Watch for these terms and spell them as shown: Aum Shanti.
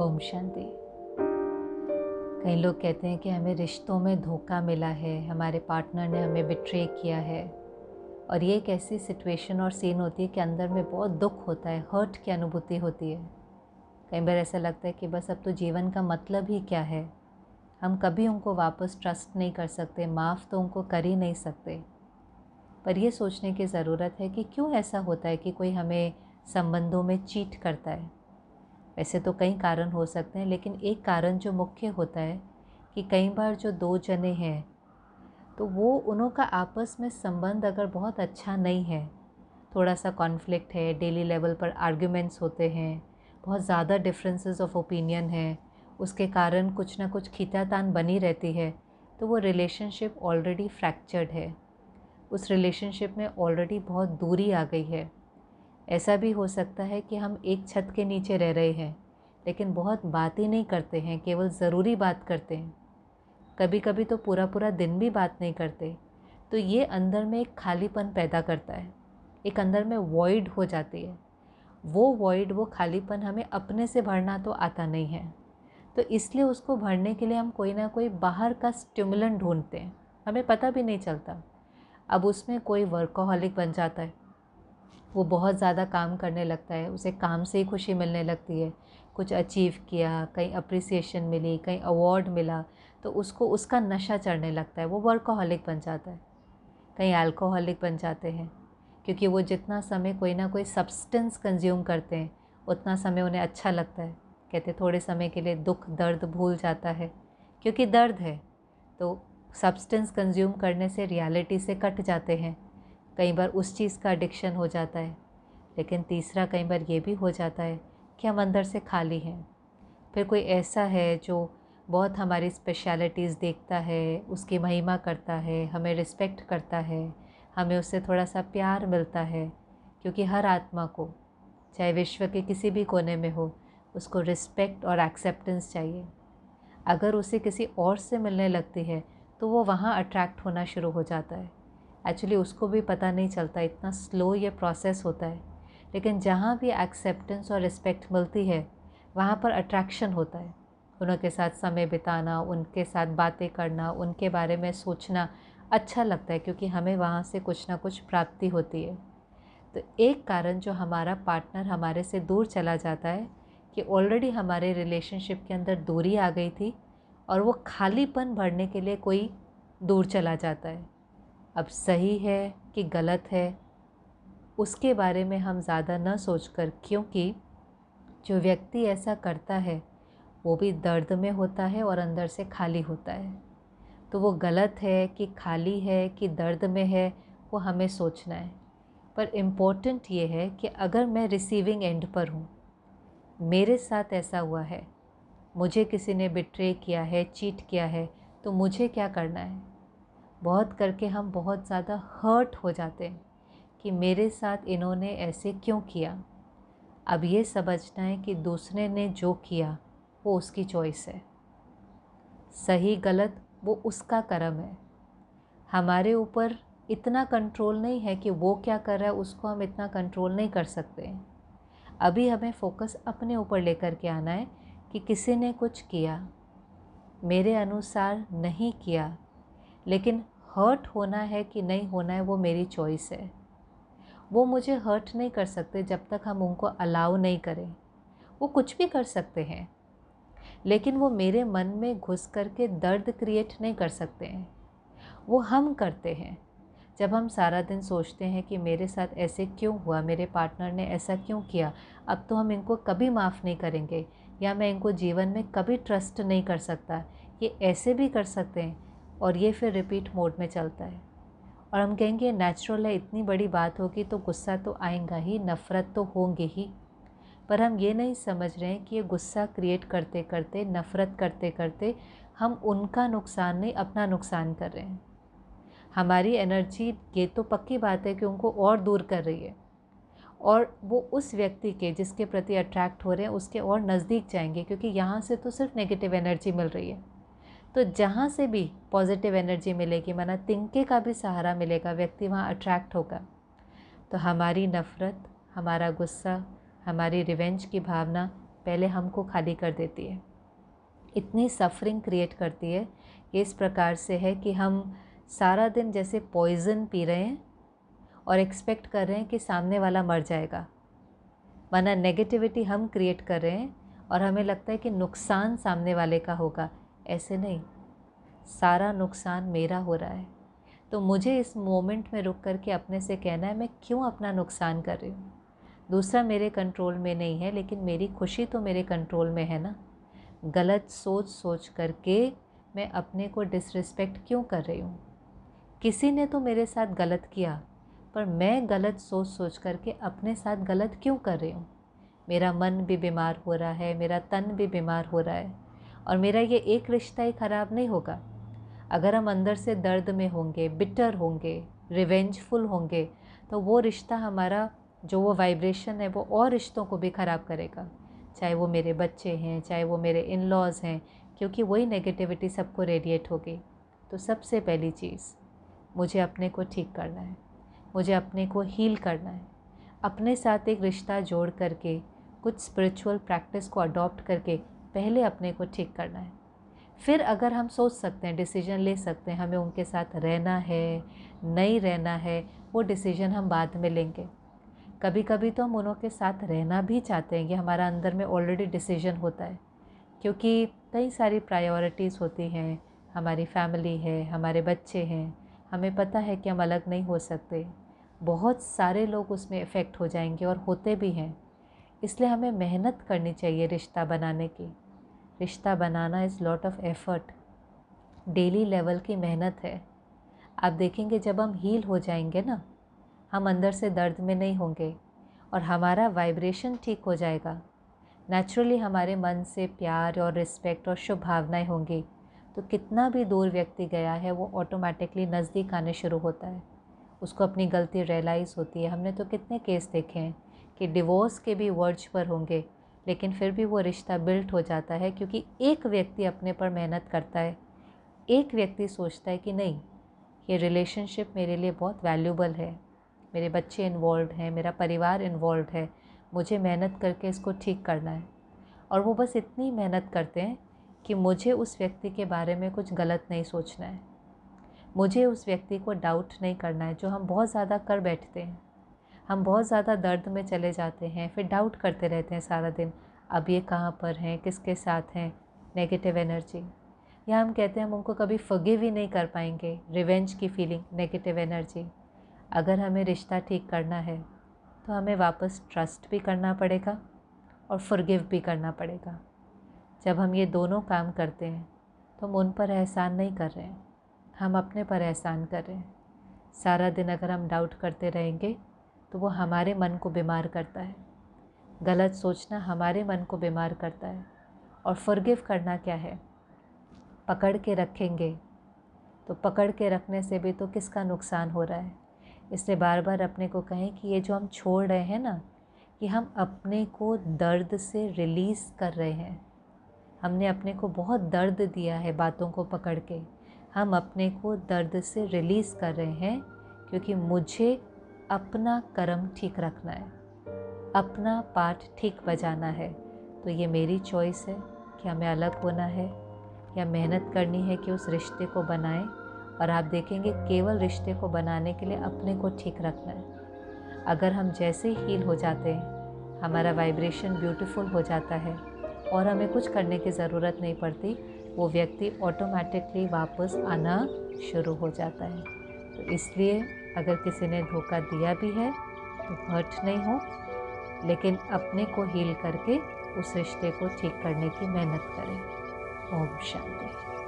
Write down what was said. ओम शांति। कई लोग कहते हैं कि हमें रिश्तों में धोखा मिला है, हमारे पार्टनर ने हमें बिट्रे किया है, और ये एक ऐसी सिचुएशन और सीन होती है कि अंदर में बहुत दुख होता है, हर्ट की अनुभूति होती है। कई बार ऐसा लगता है कि बस अब तो जीवन का मतलब ही क्या है, हम कभी उनको वापस ट्रस्ट नहीं कर सकते, माफ़ तो उनको कर ही नहीं सकते। पर यह सोचने की ज़रूरत है कि क्यों ऐसा होता है कि कोई हमें संबंधों में चीट करता है। वैसे तो कई कारण हो सकते हैं, लेकिन एक कारण जो मुख्य होता है कि कई बार जो दो जने हैं तो वो उनका आपस में संबंध अगर बहुत अच्छा नहीं है, थोड़ा सा कॉन्फ्लिक्ट है, डेली लेवल पर आर्ग्यूमेंट्स होते हैं, बहुत ज़्यादा डिफरेंसेस ऑफ ओपिनियन है, उसके कारण कुछ ना कुछ खींचातान बनी रहती है, तो वो रिलेशनशिप ऑलरेडी फ्रैक्चर्ड है, उस रिलेशनशिप में ऑलरेडी बहुत दूरी आ गई है। ऐसा भी हो सकता है कि हम एक छत के नीचे रह रहे हैं, लेकिन बहुत बातें नहीं करते हैं, केवल ज़रूरी बात करते हैं, कभी कभी तो पूरा पूरा दिन भी बात नहीं करते। तो ये अंदर में एक खालीपन पैदा करता है, एक अंदर में वॉइड हो जाती है। वो वॉइड, वो खालीपन हमें अपने से भरना तो आता नहीं है, तो इसलिए उसको भरने के लिए हम कोई ना कोई बाहर का स्टिमुलेंट ढूंढते हैं, हमें पता भी नहीं चलता। अब उसमें कोई वर्कोहॉलिक बन जाता है, वो बहुत ज़्यादा काम करने लगता है, उसे काम से ही खुशी मिलने लगती है, कुछ अचीव किया, कहीं अप्रिसिएशन मिली, कहीं अवार्ड मिला, तो उसको उसका नशा चढ़ने लगता है, वो वर्कोहॉलिक बन जाता है। कहीं अल्कोहलिक बन जाते हैं, क्योंकि वो जितना समय कोई ना कोई सब्सटेंस कंज्यूम करते हैं उतना समय उन्हें अच्छा लगता है। कहते थोड़े समय के लिए दुख दर्द भूल जाता है, क्योंकि दर्द है तो सब्सटेंस कंज्यूम करने से रियलिटी से कट जाते हैं। कई बार उस चीज़ का एडिक्शन हो जाता है। लेकिन तीसरा, कई बार ये भी हो जाता है कि हम अंदर से खाली हैं। फिर कोई ऐसा है जो बहुत हमारी स्पेशलिटीज़ देखता है, उसकी महिमा करता है, हमें रिस्पेक्ट करता है, हमें उससे थोड़ा सा प्यार मिलता है, क्योंकि हर आत्मा को, चाहे विश्व के किसी भी कोने में हो, उसको रिस्पेक्ट और एक्सेप्टेंस चाहिए। अगर उसे किसी और से मिलने लगती है तो वो वहाँ अट्रैक्ट होना शुरू हो जाता है। एक्चुअली उसको भी पता नहीं चलता, इतना स्लो ये प्रोसेस होता है। लेकिन जहाँ भी एक्सेप्टेंस और रिस्पेक्ट मिलती है वहाँ पर अट्रैक्शन होता है। उनके साथ समय बिताना, उनके साथ बातें करना, उनके बारे में सोचना अच्छा लगता है, क्योंकि हमें वहाँ से कुछ ना कुछ प्राप्ति होती है। तो एक कारण जो हमारा पार्टनर हमारे से दूर चला जाता है कि ऑलरेडी हमारे रिलेशनशिप के अंदर दूरी आ गई थी और वो खालीपन भरने के लिए कोई दूर चला जाता है। अब सही है कि गलत है उसके बारे में हम ज़्यादा न सोचकर, क्योंकि जो व्यक्ति ऐसा करता है वो भी दर्द में होता है और अंदर से खाली होता है। तो वो गलत है कि खाली है कि दर्द में है, वो हमें सोचना है। पर इम्पोर्टेंट ये है कि अगर मैं रिसीविंग एंड पर हूँ, मेरे साथ ऐसा हुआ है, मुझे किसी ने बिट्रे किया है, चीट किया है, तो मुझे क्या करना है। बहुत करके हम बहुत ज़्यादा हर्ट हो जाते हैं कि मेरे साथ इन्होंने ऐसे क्यों किया। अब ये समझना है कि दूसरे ने जो किया वो उसकी चॉइस है, सही गलत वो उसका कर्म है। हमारे ऊपर इतना कंट्रोल नहीं है कि वो क्या कर रहा है, उसको हम इतना कंट्रोल नहीं कर सकते। अभी हमें फोकस अपने ऊपर लेकर के आना है कि किसी ने कुछ किया, मेरे अनुसार नहीं किया, लेकिन हर्ट होना है कि नहीं होना है वो मेरी चॉइस है। वो मुझे हर्ट नहीं कर सकते जब तक हम उनको अलाउ नहीं करें। वो कुछ भी कर सकते हैं, लेकिन वो मेरे मन में घुस कर के दर्द क्रिएट नहीं कर सकते हैं। वो हम करते हैं जब हम सारा दिन सोचते हैं कि मेरे साथ ऐसे क्यों हुआ, मेरे पार्टनर ने ऐसा क्यों किया, अब तो हम इनको कभी माफ़ नहीं करेंगे, या मैं इनको जीवन में कभी ट्रस्ट नहीं कर सकता। ये ऐसे भी कर सकते हैं और ये फिर रिपीट मोड में चलता है। और हम कहेंगे नेचुरल है, इतनी बड़ी बात होगी तो गुस्सा तो आएगा ही, नफ़रत तो होंगी ही। पर हम ये नहीं समझ रहे हैं कि ये गुस्सा क्रिएट करते करते, नफ़रत करते करते हम उनका नुकसान नहीं, अपना नुकसान कर रहे हैं। हमारी एनर्जी, ये तो पक्की बात है कि उनको और दूर कर रही है, और वो उस व्यक्ति के जिसके प्रति अट्रैक्ट हो रहे हैं उसके और नज़दीक जाएंगे, क्योंकि यहाँ से तो सिर्फ नेगेटिव एनर्जी मिल रही है। तो जहाँ से भी पॉजिटिव एनर्जी मिलेगी, माना तिनके का भी सहारा मिलेगा, व्यक्ति वहाँ अट्रैक्ट होगा। तो हमारी नफ़रत, हमारा गुस्सा, हमारी रिवेंज की भावना पहले हमको खाली कर देती है, इतनी सफ़रिंग क्रिएट करती है कि इस प्रकार से है कि हम सारा दिन जैसे पॉइज़न पी रहे हैं और एक्सपेक्ट कर रहे हैं कि सामने वाला मर जाएगा, वरना नेगेटिविटी हम क्रिएट कर रहे हैं और हमें लगता है कि नुकसान सामने वाले का होगा। ऐसे नहीं, सारा नुकसान मेरा हो रहा है। तो मुझे इस मोमेंट में रुक कर के अपने से कहना है मैं क्यों अपना नुकसान कर रही हूँ। दूसरा मेरे कंट्रोल में नहीं है, लेकिन मेरी खुशी तो मेरे कंट्रोल में है ना। गलत सोच सोच करके मैं अपने को डिसरिस्पेक्ट क्यों कर रही हूँ। किसी ने तो मेरे साथ गलत किया, पर मैं गलत सोच सोच करके अपने साथ गलत क्यों कर रही हूँ। मेरा मन भी बीमार हो रहा है, मेरा तन भी बीमार हो रहा है, और मेरा ये एक रिश्ता ही ख़राब नहीं होगा। अगर हम अंदर से दर्द में होंगे, बिटर होंगे, रिवेंजफुल होंगे, तो वो रिश्ता हमारा जो वो वाइब्रेशन है वो और रिश्तों को भी ख़राब करेगा, चाहे वो मेरे बच्चे हैं, चाहे वो मेरे इन-लॉज़ हैं, क्योंकि वही नेगेटिविटी सबको रेडिएट होगी। तो सबसे पहली चीज़ मुझे अपने को ठीक करना है, मुझे अपने को हील करना है। अपने साथ एक रिश्ता जोड़ करके, कुछ स्पिरिचुअल प्रैक्टिस को अडॉप्ट करके पहले अपने को ठीक करना है। फिर अगर हम सोच सकते हैं, डिसीजन ले सकते हैं हमें उनके साथ रहना है नहीं रहना है, वो डिसीजन हम बाद में लेंगे। कभी कभी तो हम उनके साथ रहना भी चाहते हैं, ये हमारा अंदर में ऑलरेडी डिसीजन होता है, क्योंकि कई सारी प्रायोरिटीज़ होती हैं, हमारी फैमिली है, हमारे बच्चे हैं, हमें पता है कि हम अलग नहीं हो सकते। बहुत सारे लोग उसमें इफ़ेक्ट हो जाएंगे और होते भी हैं। इसलिए हमें मेहनत करनी चाहिए रिश्ता बनाने की। रिश्ता बनाना is lot of effort, daily level की मेहनत है। आप देखेंगे जब हम हील हो जाएंगे ना, हम अंदर से दर्द में नहीं होंगे और हमारा वाइब्रेशन ठीक हो जाएगा। नेचुरली हमारे मन से प्यार और रिस्पेक्ट और शुभ भावनाएँ होंगी, तो कितना भी दूर व्यक्ति गया है वो ऑटोमेटिकली नज़दीक आने शुरू होता है, उसको अपनी गलती रियलाइज़ होती है। हमने तो कितने केस देखे हैं कि डिवोर्स के भी वर्ज पर होंगे, लेकिन फिर भी वो रिश्ता बिल्ट हो जाता है, क्योंकि एक व्यक्ति अपने पर मेहनत करता है, एक व्यक्ति सोचता है कि नहीं ये रिलेशनशिप मेरे लिए बहुत वैल्यूबल है, मेरे बच्चे इन्वॉल्व हैं, मेरा परिवार इन्वॉल्व है, मुझे मेहनत करके इसको ठीक करना है। और वो बस इतनी मेहनत करते हैं कि मुझे उस व्यक्ति के बारे में कुछ गलत नहीं सोचना है, मुझे उस व्यक्ति को डाउट नहीं करना है, जो हम बहुत ज़्यादा कर बैठते हैं। हम बहुत ज़्यादा दर्द में चले जाते हैं, फिर डाउट करते रहते हैं सारा दिन, अब ये कहाँ पर हैं, किसके साथ हैं, नेगेटिव एनर्जी। या हम कहते हैं हम उनको कभी फॉरगिव ही नहीं कर पाएंगे, रिवेंज की फीलिंग, नेगेटिव एनर्जी। अगर हमें रिश्ता ठीक करना है तो हमें वापस ट्रस्ट भी करना पड़ेगा और फॉरगिव भी करना पड़ेगा। जब हम ये दोनों काम करते हैं तो हम उन पर एहसान नहीं कर रहे हैं, हम अपने पर एहसान कर रहे हैं। सारा दिन अगर हम डाउट करते रहेंगे तो वो हमारे मन को बीमार करता है, गलत सोचना हमारे मन को बीमार करता है। और फॉरगिव करना क्या है, पकड़ के रखेंगे तो पकड़ के रखने से भी तो किसका नुकसान हो रहा है। इसलिए बार बार अपने को कहें कि ये जो हम छोड़ रहे हैं ना, कि हम अपने को दर्द से रिलीज़ कर रहे हैं। हमने अपने को बहुत दर्द दिया है बातों को पकड़ के, हम अपने को दर्द से रिलीज़ कर रहे हैं, क्योंकि मुझे अपना कर्म ठीक रखना है, अपना पार्ट ठीक बजाना है। तो ये मेरी चॉइस है कि हमें अलग होना है या मेहनत करनी है कि उस रिश्ते को बनाएं। और आप देखेंगे केवल रिश्ते को बनाने के लिए अपने को ठीक रखना है। अगर हम जैसे हील हो जाते हैं, हमारा वाइब्रेशन ब्यूटीफुल हो जाता है और हमें कुछ करने की ज़रूरत नहीं पड़ती, वो व्यक्ति ऑटोमेटिकली वापस आना शुरू हो जाता है। तो इसलिए अगर किसी ने धोखा दिया भी है तो हर्ट नहीं हो, लेकिन अपने को हील करके उस रिश्ते को ठीक करने की मेहनत करें। ओम शांति।